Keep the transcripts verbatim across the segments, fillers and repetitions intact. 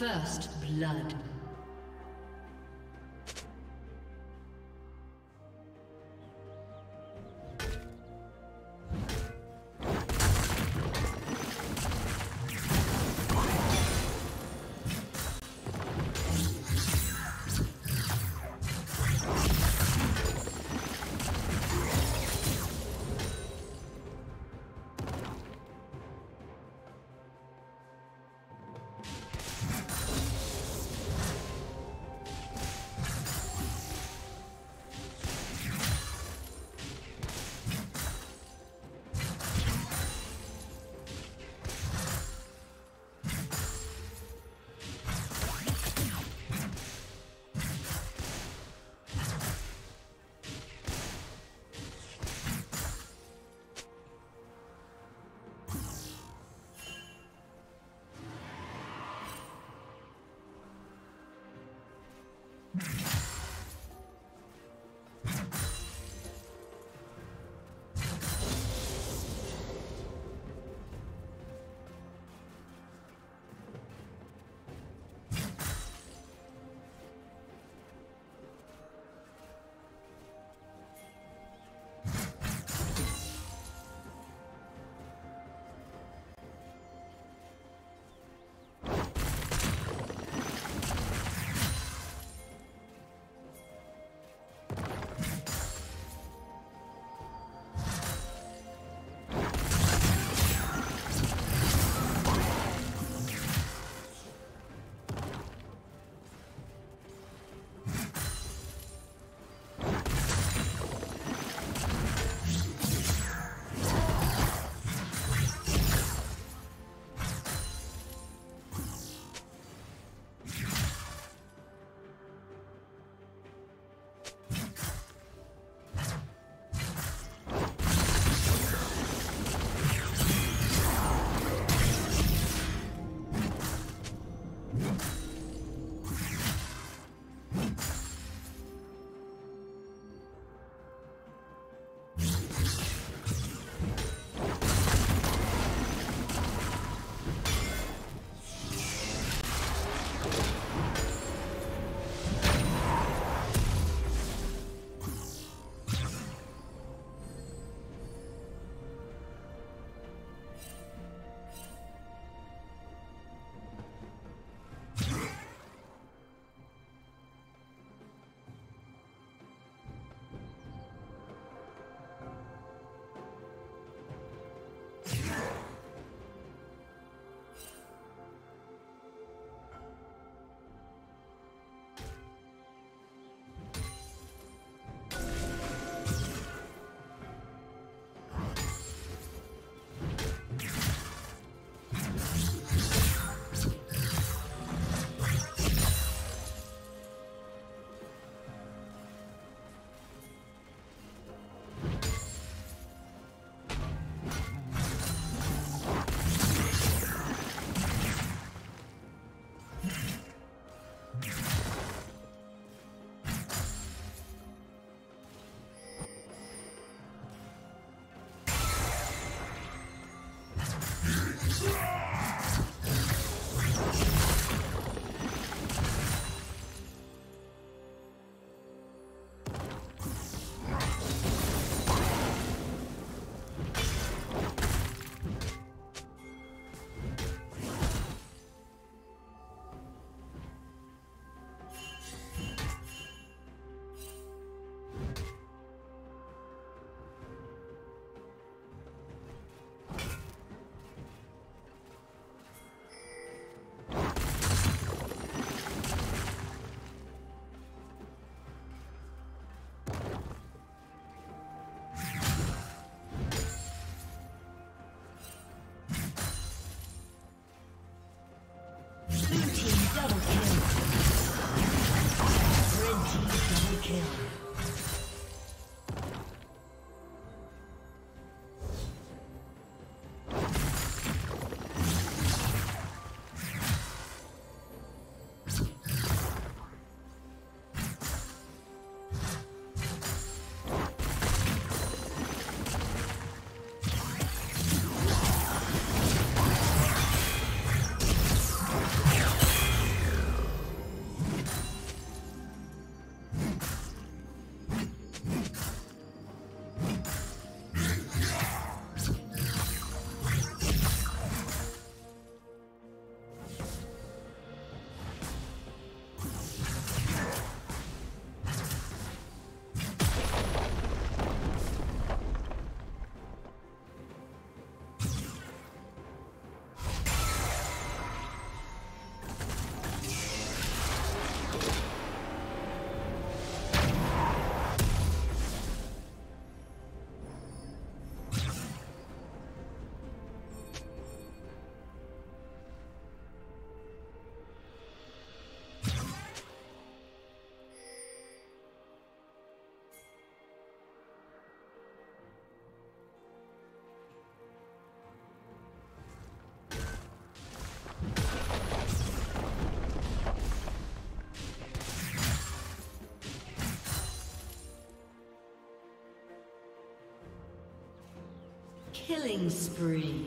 First blood. Killing spree.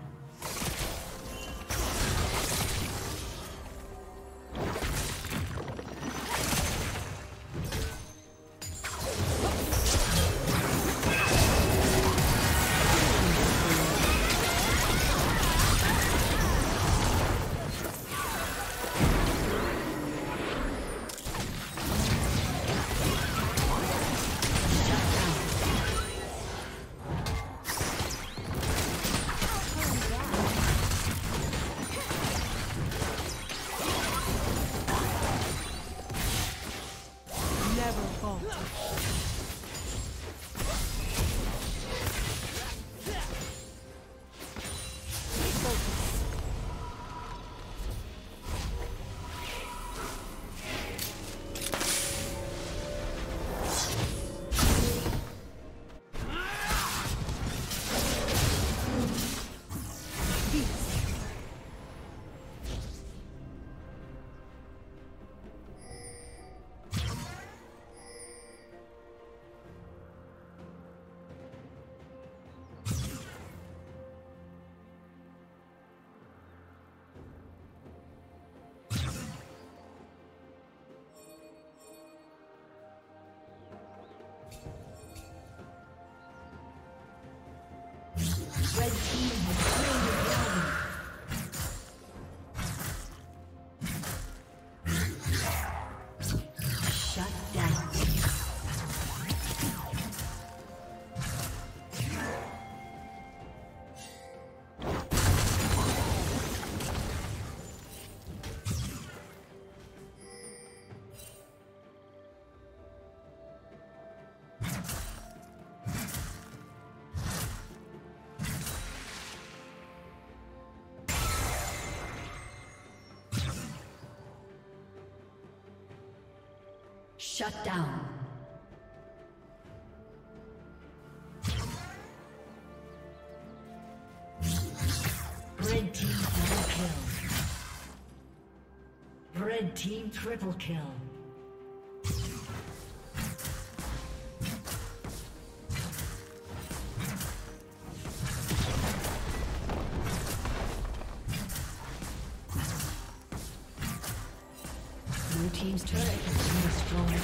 Shut down. Red team double kill. Red team triple kill. Team's turret has been destroyed.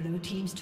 Blue team's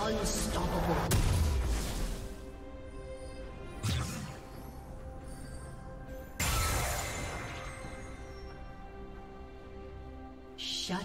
Unstoppable. Shut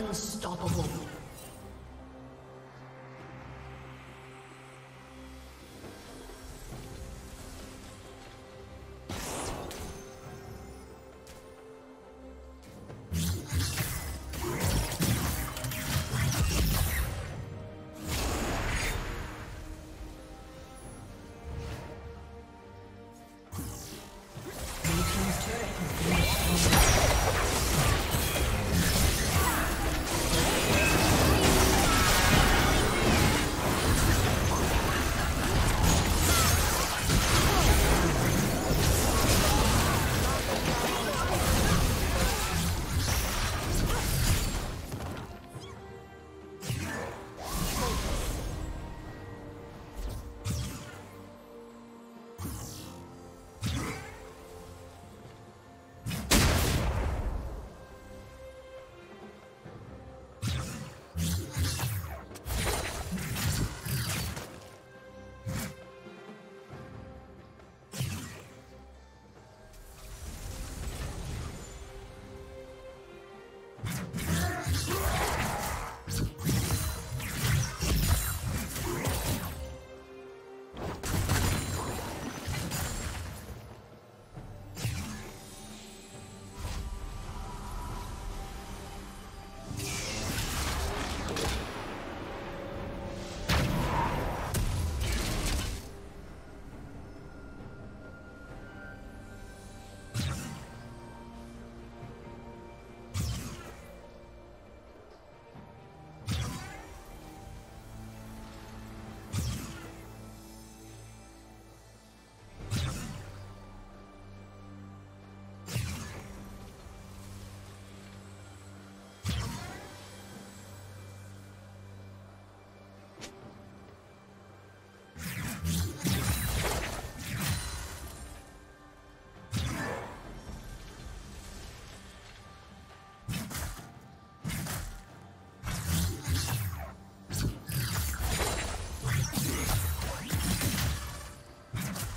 Unstoppable.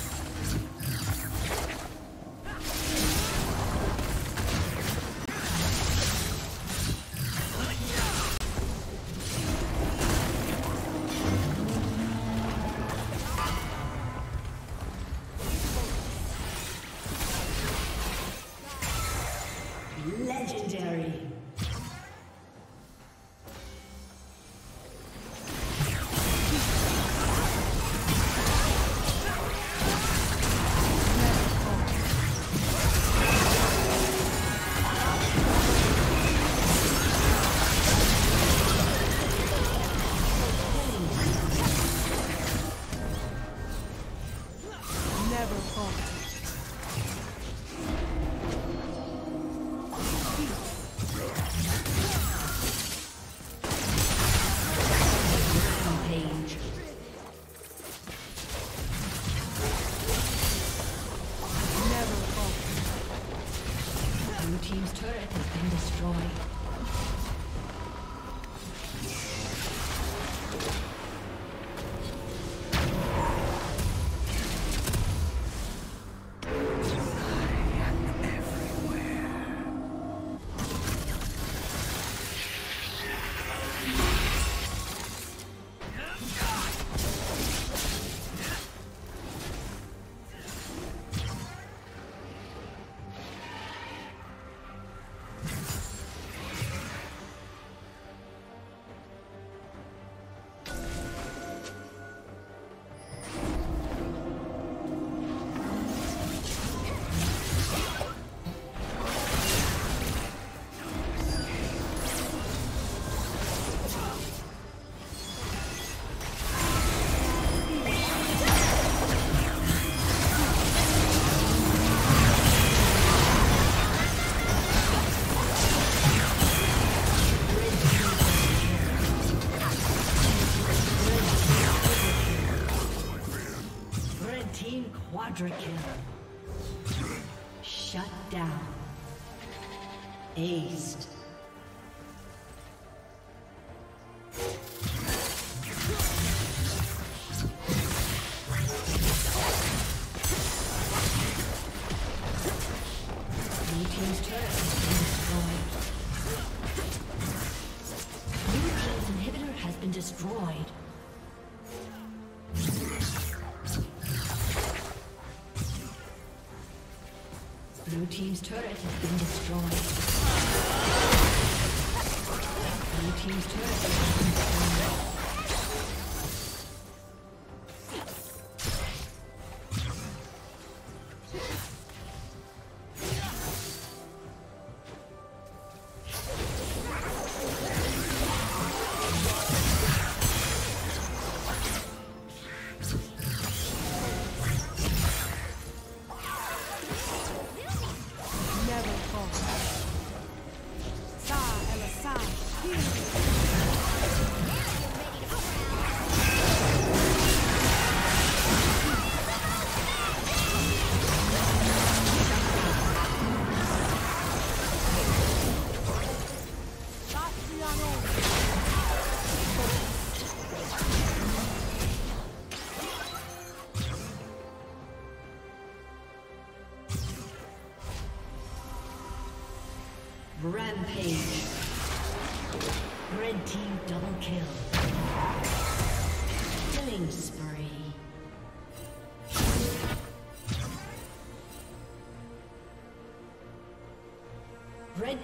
Legendary. Quadra kill. Shut down. Aced. Blue team's turret has been destroyed. Blue team's turret has been destroyed. Rampage. Red team double kill. Killing spree. Red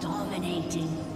Dominating.